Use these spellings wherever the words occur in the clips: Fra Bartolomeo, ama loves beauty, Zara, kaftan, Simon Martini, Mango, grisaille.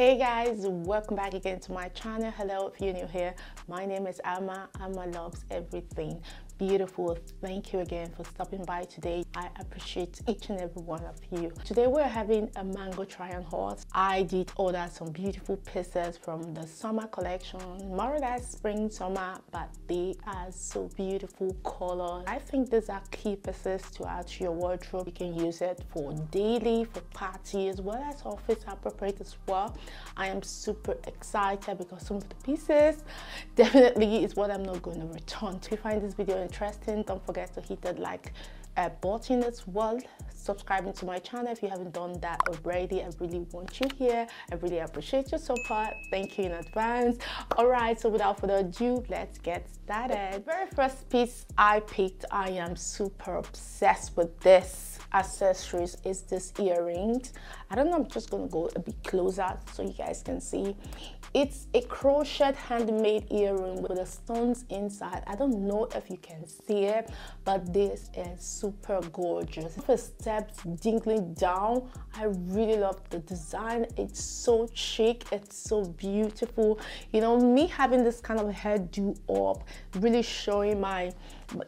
Hey guys, welcome back again to my channel. Hello, if you're new here, my name is Amma loves everything beautiful. Thank you again for stopping by today. I appreciate each and every one of you. Today we're having a mango try on haul. I did order some beautiful pieces from the summer collection, more or less spring summer, but they are so beautiful color. I think these are key pieces to add to your wardrobe. You can use it for daily, for parties, as well as office appropriate as well. I am super excited because some of the pieces definitely is what I'm not going to return to. If you find this video interesting, don't forget to hit that like button as well, subscribing to my channel if you haven't done that already. I really want you here. I really appreciate your support. Thank you in advance. All right, so without further ado, let's get started. The very first piece I picked, I am super obsessed with this accessories, is this earrings. I don't know, I'm just gonna go a bit closer so you guys can see. It's a crocheted handmade earring with the stones inside. I don't know if you can see it, but this is super gorgeous. First steps dangling down. I really love the design. It's so chic, it's so beautiful. You know, me having this kind of hairdo up, really showing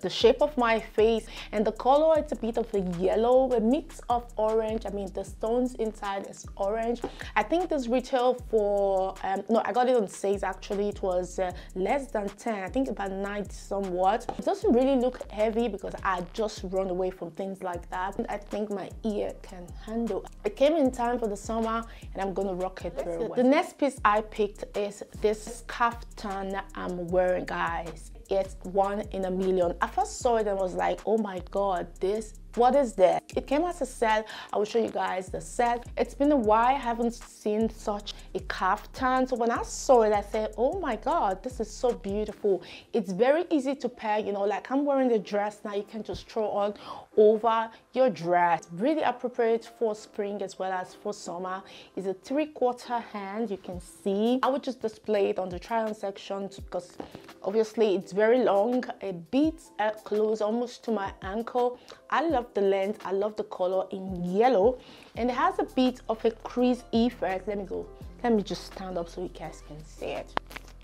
the shape of my face, and the color, it's a bit of a yellow, a mix of orange. I mean, the stones inside is orange. I think this retail for no, I got it on sales actually. It was less than 10, I think about 9 somewhat. It doesn't really look heavy because I just run away from things like that. I think my ear can handle it. Came in time for the summer and I'm gonna rock it very well. The next piece I picked is this kaftan I'm wearing, guys. It's 1 in a million. I first saw it and was like, oh my god, this, what is that? It came as a set. I will show you guys the set. It's been a while I haven't seen such a kaftan, so when I saw it I said, oh my god, this is so beautiful. It's very easy to pair, you know, like I'm wearing the dress now, you can just throw on over your dress. It's really appropriate for spring as well as for summer. It's a 3/4 hand, you can see. I would just display it on the try on section because obviously it's very long, a bit close almost to my ankle. I love the length, I love the color in yellow, and it has a bit of a crease effect. Let me just stand up so you guys can see it.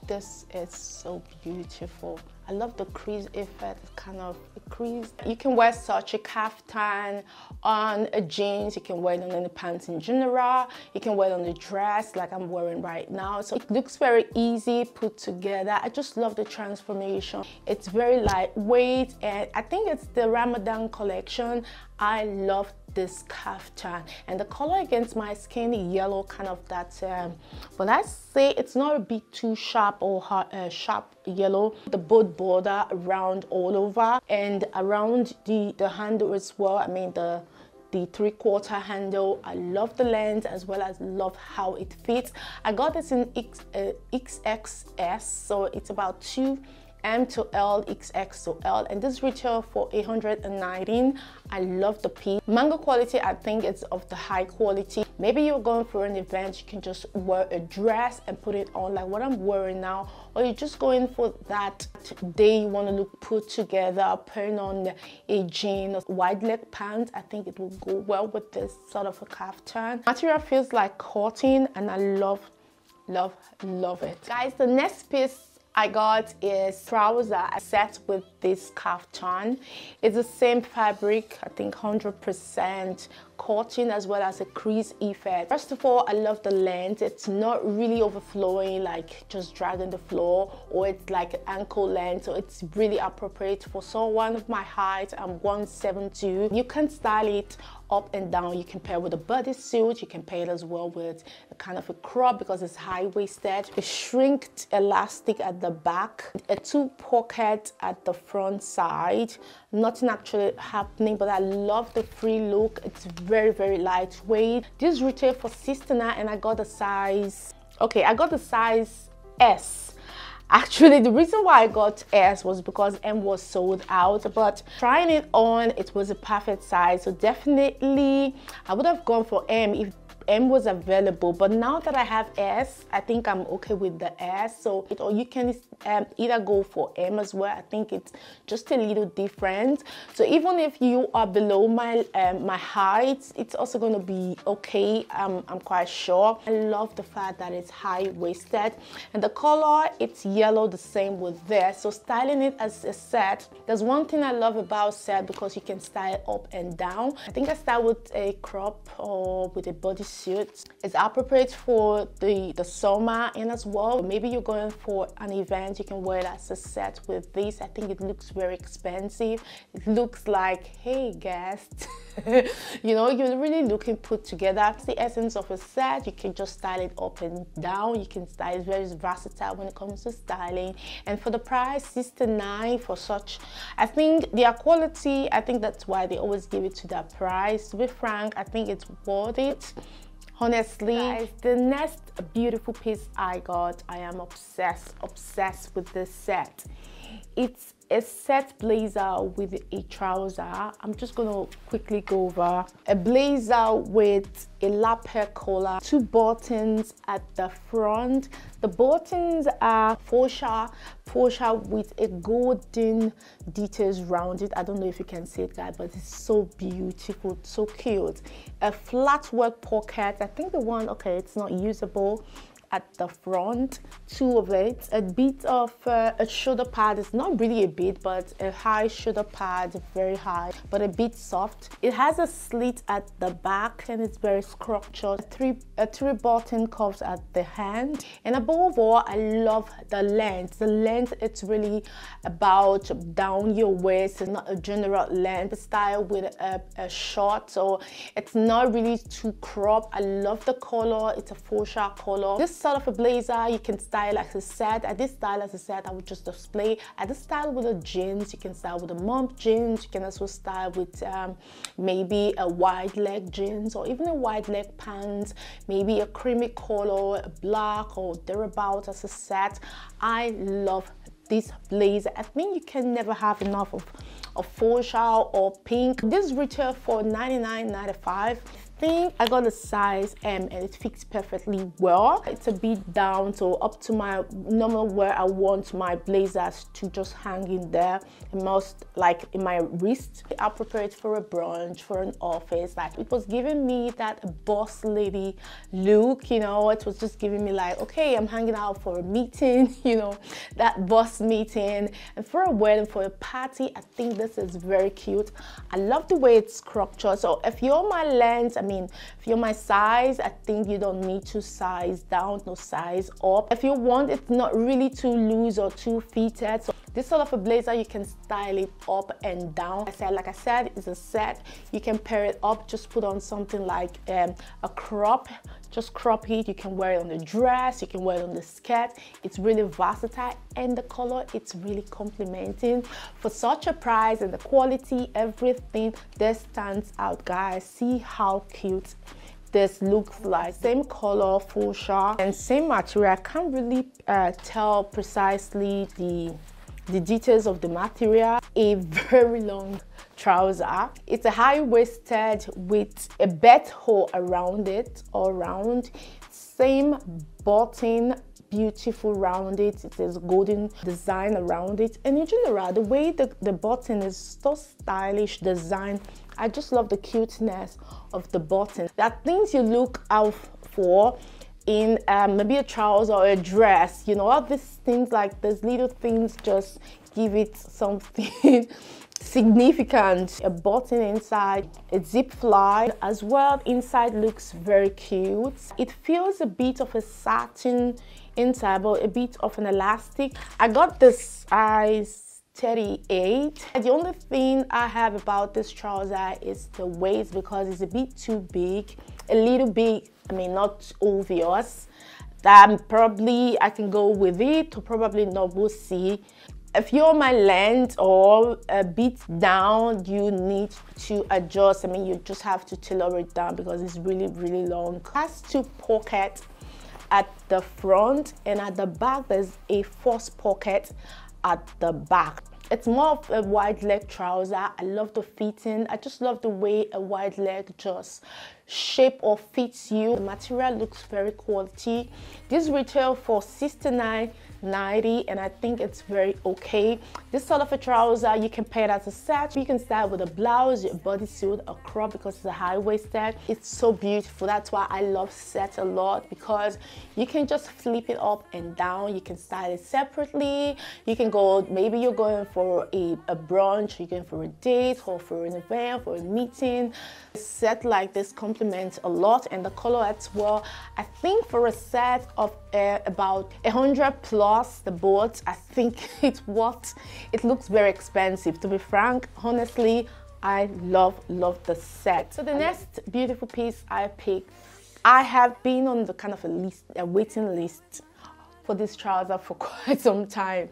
This is so beautiful. I love the crease effect, kind of a crease. You can wear such a kaftan on a jeans, you can wear it on any pants in general, you can wear it on the dress like I'm wearing right now. So it looks very easy put together. I just love the transformation. It's very lightweight, and I think it's the Ramadan collection. I love this kaftan, and the color against my skin, yellow, kind of that but I say it's not a bit too sharp or sharp yellow. The bold border around all over and around the handle as well. I mean the 3/4 handle. I love the length as well as love how it fits. I got this in XXS, so it's about 2M to L, XX to L, and this retail for 819. I love the piece. Mango quality, I think it's of the high quality. Maybe you're going for an event, you can just wear a dress and put it on like what I'm wearing now, or you're just going for that day you want to look put together, putting on a jean or wide leg pants. I think it will go well with this sort of a kaftan. Material feels like cotton, and I love it, guys. The next piece I got is trouser set with this kaftan. It's the same fabric, I think 100% cotton, as well as a crease effect. First of all, I love the length. It's not really overflowing, like just dragging the floor, or it's like ankle length, so it's really appropriate for someone of my height. I'm 172. You can style it up and down. You can pair with a bodysuit, you can pair it as well with a kind of a crop because it's high-waisted, a shrinked elastic at the back, a 2 pocket at the front side. Nothing actually happening, but I love the free look. It's very lightweight. This retail for 69, and I got the size, okay, I got the size S. Actually, the reason why I got S was because M was sold out, but trying it on, it was a perfect size. So definitely I would have gone for M if M was available, but now that I have S, I think I'm okay with the S. So you can either go for M as well. I think it's just a little different. So even if you are below my my height, it's also going to be okay. I'm quite sure. I love the fact that it's high-waisted, and the color, it's yellow, the same with this. So styling it as a set, there's one thing I love about set, because you can style up and down. I think I start with a crop or with a bodysuit. It's appropriate for the summer, and as well, maybe you're going for an event, you can wear it as a set with this. I think it looks very expensive. It looks like, hey guest, you know, you're really looking put together. That's the essence of a set. You can just style it up and down. You can style it very versatile when it comes to styling. And for the price, $69 for such, I think their quality, I think that's why they always give it to that price. To be frank, I think it's worth it. Honestly, guys, the next beautiful piece I got, I am obsessed with this set. It's a set blazer with a trouser. I'm just gonna quickly go over. A blazer with a lapel collar, two buttons at the front. The buttons are fuchsia with a golden details around it. I don't know if you can see it, guys, but it's so beautiful, so cute. A flat work pocket. I think the one, okay, it's not usable. At the front, two of it, a bit of a shoulder pad. It's not really a bit, but a high shoulder pad, very high, but a bit soft. It has a slit at the back, and it's very structured. Three button cuffs at the hand, and above all, I love the length. The length, it's really about down your waist. It's not a general length style with a short, so it's not really too cropped. I love the color. It's a fuchsia color. This sort of a blazer, you can style as a set. I did style as a set. I would just display. I did style with the jeans. You can style with the mom jeans. You can also style with maybe a wide leg jeans, or even a wide leg pants, maybe a creamy color, a black or thereabout as a set. I love this blazer. I think you can never have enough of a fuchsia or pink. This retail for $99.95. I think I got a size M, and it fits perfectly well. It's a bit down, so up to my normal wear. I want my blazers to just hang in there, most like in my wrist. Appropriate for a brunch, for an office. Like, it was giving me that boss lady look, you know. It was just giving me like, okay, I'm hanging out for a meeting, you know, that boss meeting, and for a wedding, for a party. I think this is very cute. I love the way it's structured. So if you're my length, if you're my size, I think you don't need to size down, no size up. If you want, it's not really too loose or too fitted. So this sort of a blazer, you can style it up and down. Like I said, it's a set. You can pair it up, just put on something like a crop, just crop it. You can wear it on the dress, you can wear it on the skirt. It's really versatile, and the color, it's really complimenting. For such a price and the quality, everything, this stands out, guys. See how cute this looks like. Same color, fuchsia, and same material. I can't really tell precisely the details of the material. A very long trouser. It's a high-waisted with a belt hole around it, all round. Same button, beautiful rounded. It is golden design around it, and in general, the way the button is so stylish design. I just love the cuteness of the button. There are things you look out for in maybe a trouser or a dress, you know. All these things, like these little things, just give it something significant. A button inside, a zip fly as well inside, looks very cute. It feels a bit of a satin inside, but a bit of an elastic. I got this size 38. The only thing I have about this trouser is the waist, because it's a bit too big, a little bit, I mean, not obvious. Probably I can go with it, or probably not, we'll see. If you're my length or a bit down, you need to adjust. I mean, you just have to tailor it down, because it's really, really long. It has two pockets at the front, and at the back, there's a false pocket at the back. It's more of a wide leg trouser. I love the fitting. I just love the way a wide leg just shape or fits you. The material looks very quality. This retail for $69.90, and I think it's very okay. This sort of a trouser, you can pair it as a set. You can style with a blouse, your bodysuit, a crop, because it's a high-waisted. It's so beautiful. That's why I love sets a lot, because you can just flip it up and down. You can style it separately. You can go, maybe you're going for a brunch, you're going for a date, or for an event, for a meeting. A set like this complements a lot, and the color as well. I think for a set of about 100 plus the boards, I think it's worth it. Looks very expensive, to be frank. Honestly, I love the set. So the next beautiful piece I picked, I have been on the kind of a waiting list for this trouser for quite some time,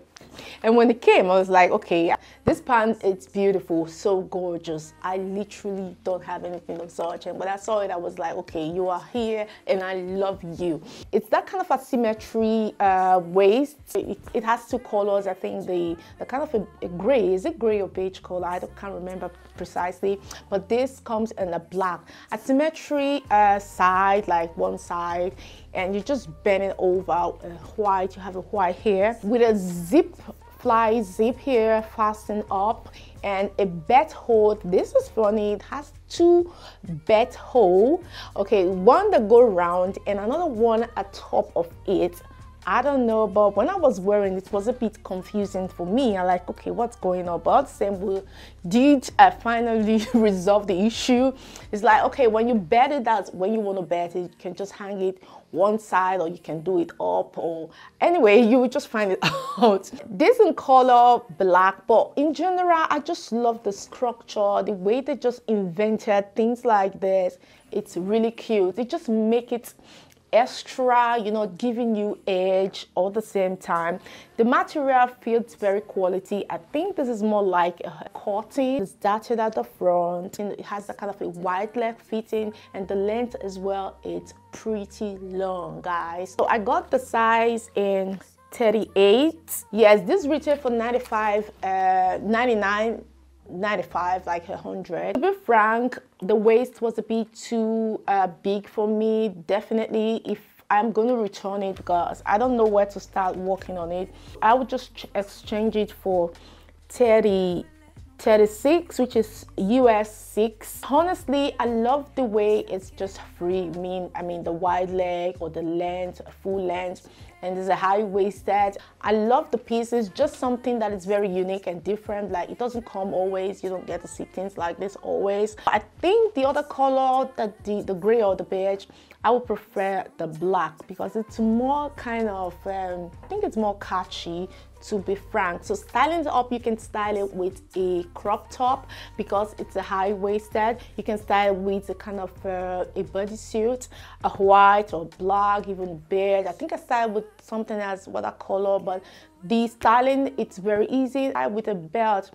and when it came, I was like, okay, this pants, it's beautiful, so gorgeous. I literally don't have anything of such, and when I saw it, I was like, okay, you are here and I love you. It's that kind of a symmetry waist. It has two colors. I think the kind of a gray, is it gray or beige color? I can't remember precisely, but this comes in a black, a symmetry side, like one side, and you just bend it over. White, you have a white here with a zip, fly zip here, fastened up, and a belt hold. This is funny, it has two belt hole, okay, one that go round and another one at top of it. I don't know, but when I was wearing it, was a bit confusing for me. I'm like, okay, what's going on? But same, did I finally resolve the issue? It's like, okay, when you bet it, that's when you want to bet it. You can just hang it one side, or you can do it up, or anyway, you will just find it out. This in color black, but in general, I just love the structure, the way they just invented things like this. It's really cute. They just make it extra, you know, giving you edge all the same time. The material feels very quality. I think this is more like a cotton. It's dotted at the front, and it has a kind of a wide leg fitting, and the length as well, it's pretty long, guys. So I got the size in 38. Yes, this retail for 99.95, like 100. To be frank, the waist was a bit too big for me. Definitely, if I'm going to return it, because I don't know where to start working on it, I would just exchange it for 36, which is US 6. Honestly, I love the way it's just free. I mean the wide leg, or the length, full length, and there's a high-waisted. I love the pieces, just something that is very unique and different. Like, it doesn't come always, you don't get to see things like this always. I think the other color, that the gray or the beige, I would prefer the black, because it's more kind of I think it's more catchy, to be frank. So styling it up, you can style it with a crop top, because it's a high-waisted. You can style it with a kind of a bodysuit, a white or black, even beige. I think I styled with something else, what a color, but the styling, it's very easy. With a belt,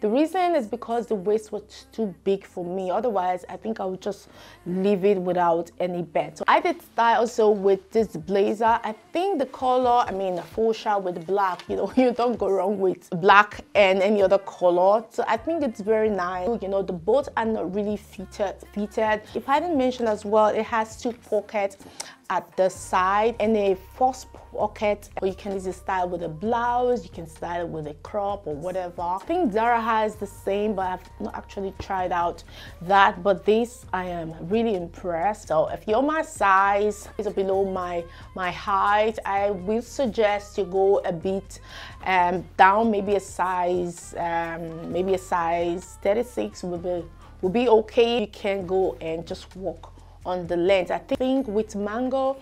the reason is because the waist was too big for me. Otherwise, I think I would just leave it without any belt. So I did style also with this blazer. I think the color, the fuchsia with black, you know, you don't go wrong with black and any other color. So I think it's very nice. You know, the both are not really fitted. If I didn't mention as well, it has two pockets at the side, and a false pocket, or you can easily style with a blouse, you can style it with a crop or whatever. I think Zara has the same, but I've not actually tried out that, but this I am really impressed. So if you're my size, it's below my height, I will suggest you go a bit down, maybe a size 36 will be okay. You can go and just walk on the length. I think with Mango,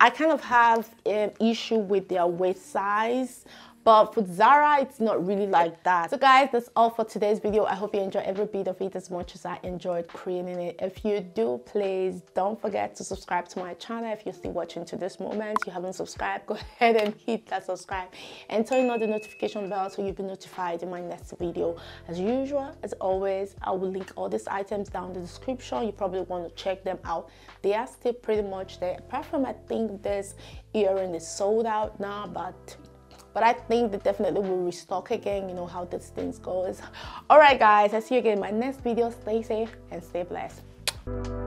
I kind of have an issue with their waist size, but for Zara, it's not really like that. So guys, that's all for today's video. I hope you enjoy every bit of it as much as I enjoyed creating it. If you do, please don't forget to subscribe to my channel. If you're still watching to this moment, you haven't subscribed, go ahead and hit that subscribe and turn on the notification bell so you'll be notified in my next video. As usual, as always, I will link all these items down in the description. You probably want to check them out. They are still pretty much there, apart from I think this earring is sold out now, but I think they definitely will restock again. You know how these things goes. All right, guys, I'll see you again in my next video. Stay safe and stay blessed.